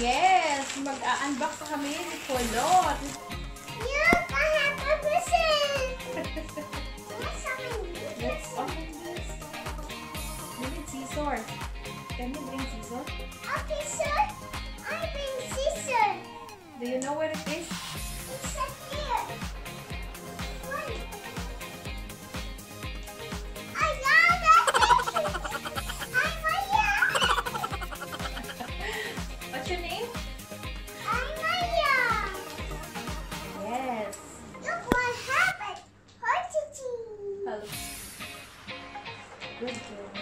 Yes, mag-unbox kami ni Polot. Look, I have a present. Let's open this. Let's open this. We need scissors. Can you bring scissors? Okay, sir. I bring scissors. Do you know where it is? It's up here. Wait. I got it. I'm Maya. What's your name? I'm Maya. Yes. Look what happened. Hurting. Good girl.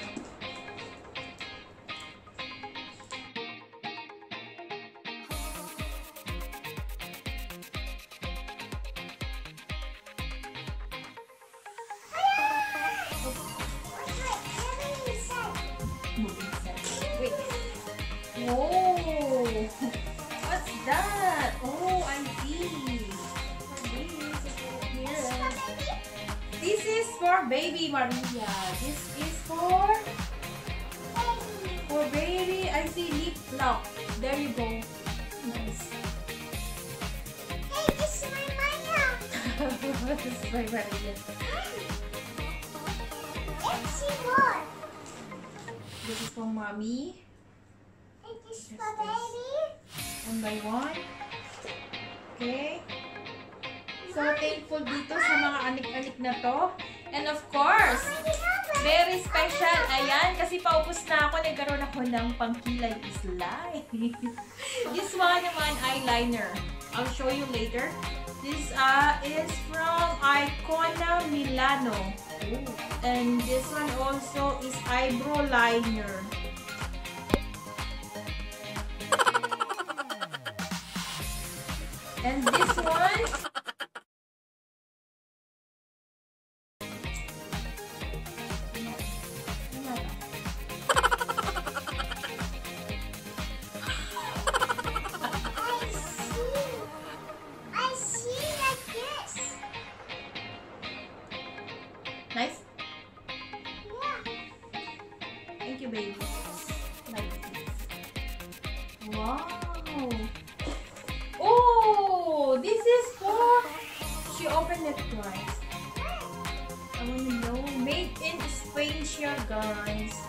Oh, what's that? Oh, I see. This is for baby Maria. This is for baby. I see lip lock. There you go. Nice. Hey, this is my Maya. This is my Maria. Let's see more. This is for mommy. This is for baby. One by one. Okay. So, thankful dito sa mga anik-anik na to. And of course, very special. Ayan, kasi paupos na ako. Nagkaroon ako ng pangkilay slime. This one naman, eyeliner. I'll show you later. This is from Icona Milano. And this one also is eyebrow liner. And this one I see like this. Nice? Yeah. Thank you, baby. Like this. Wow. This is for... She opened it twice. I want to know. Made in Spain siya, guys.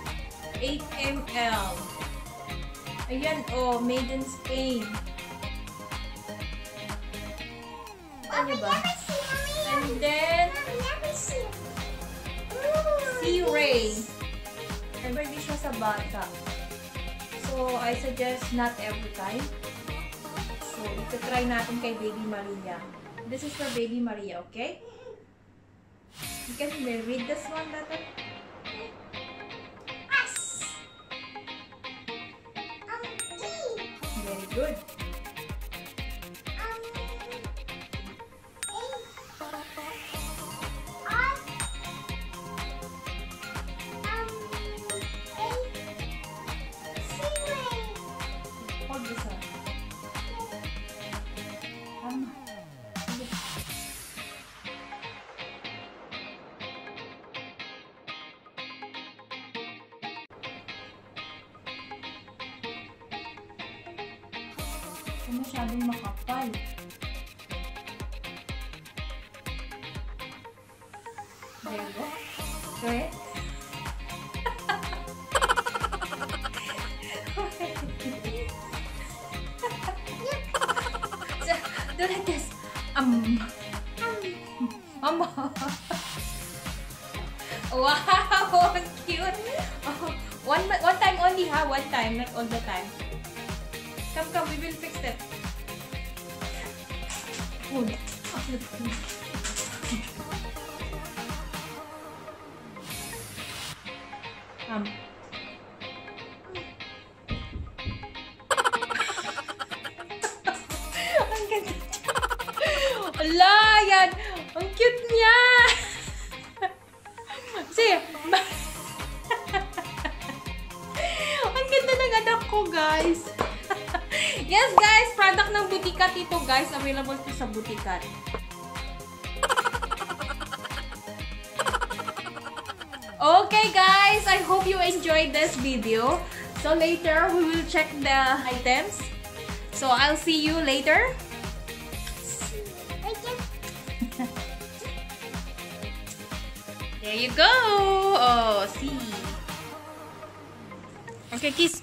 8 ml. Ayan, oh. Made in Spain. Ano ba? And then... Sea Ray. Everybody siya sa bata. So, I suggest not every time. So, ito try natin kay baby Maria. This is for baby Maria, okay? You can read this one, Tata. Us! Very good. Masyadong makapal. There you go. Okay. So, do like this. Wow, cute. Oh, one time only, ha? One time, not all the time. Come, we will fix that. Oh, look. Ang ganda. Ala, yan. Ang cute niya. See, ang ganda ng anak ko, guys. Yes, guys! Product ng Butikat ito, guys. Available to sa Butikat. Okay, guys! I hope you enjoyed this video. So, later, we will check the items. So I'll see you later. There you go. Oh, see. Okay, kiss.